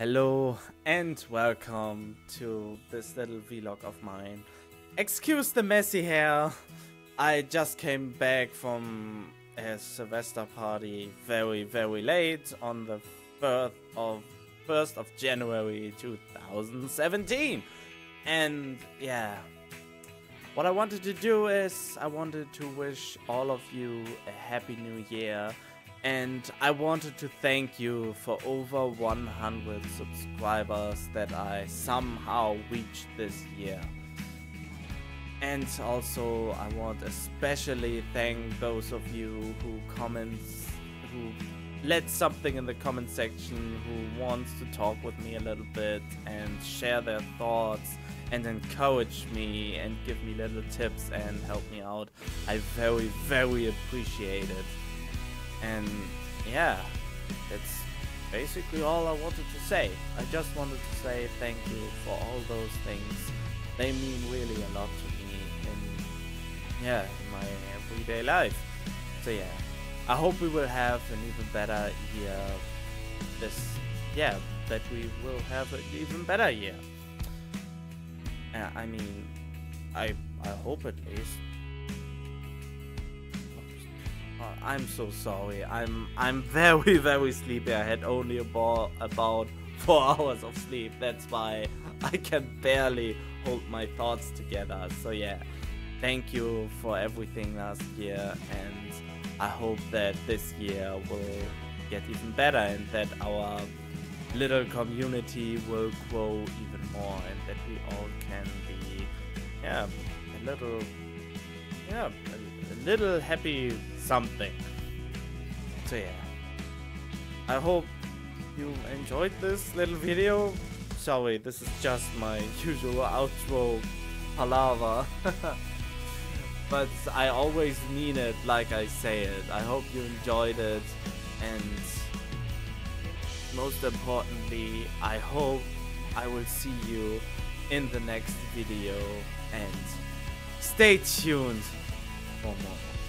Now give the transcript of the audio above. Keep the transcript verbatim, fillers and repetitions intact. Hello and welcome to this little vlog of mine. Excuse the messy hair. I just came back from a Sylvester party very very late on the first of January two thousand seventeen. And yeah, what I wanted to do is I wanted to wish all of you a happy new year. And I wanted to thank you for over one hundred subscribers that I somehow reached this year. And also I want especially thank those of you who comments, who let something in the comment section, who wants to talk with me a little bit and share their thoughts and encourage me and give me little tips and help me out. I very, very appreciate it. And yeah, that's basically all I wanted to say. I just wanted to say thank you for all those things. They mean really a lot to me in, yeah, in my everyday life. So yeah, I hope we will have an even better year. This, yeah, that we will have an even better year. Uh, I mean, I I hope at least. I'm so sorry. I'm I'm very very sleepy. I had only about about four hours of sleep. That's why I can barely hold my thoughts together. So yeah, thank you for everything last year, and I hope that this year will get even better and that our little community will grow even more and that we all can be, yeah, a little, yeah, a, a little happy something. So yeah, I hope you enjoyed this little video. Sorry, this is just my usual outro palaver. But I always mean it like I say it. I hope you enjoyed it, and most importantly, I hope I will see you in the next video, and stay tuned for more.